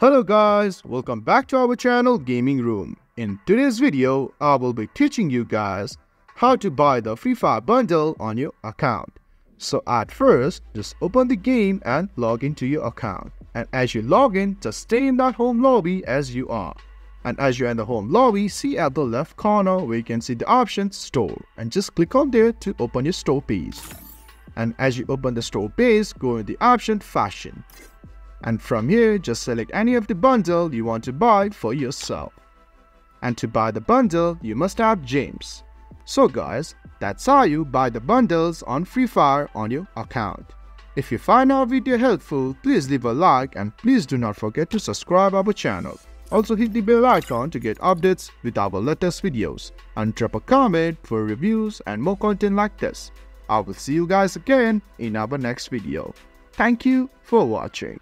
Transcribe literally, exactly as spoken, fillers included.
Hello guys, welcome back to our channel Gaming Room. In today's video, I will be teaching you guys how to buy the Free Fire bundle on your account. So at first, just open the game and log into your account. And as you log in, just stay in that home lobby as you are. And as you're in the home lobby, see at the left corner where you can see the option store. And just click on there to open your store page. And as you open the store page, go in the option fashion. And from here, just select any of the bundle you want to buy for yourself. And to buy the bundle, you must have James. So guys, that's how you buy the bundles on Free Fire on your account. If you find our video helpful, please leave a like and please do not forget to subscribe our channel. Also hit the bell icon to get updates with our latest videos. And drop a comment for reviews and more content like this. I will see you guys again in our next video. Thank you for watching.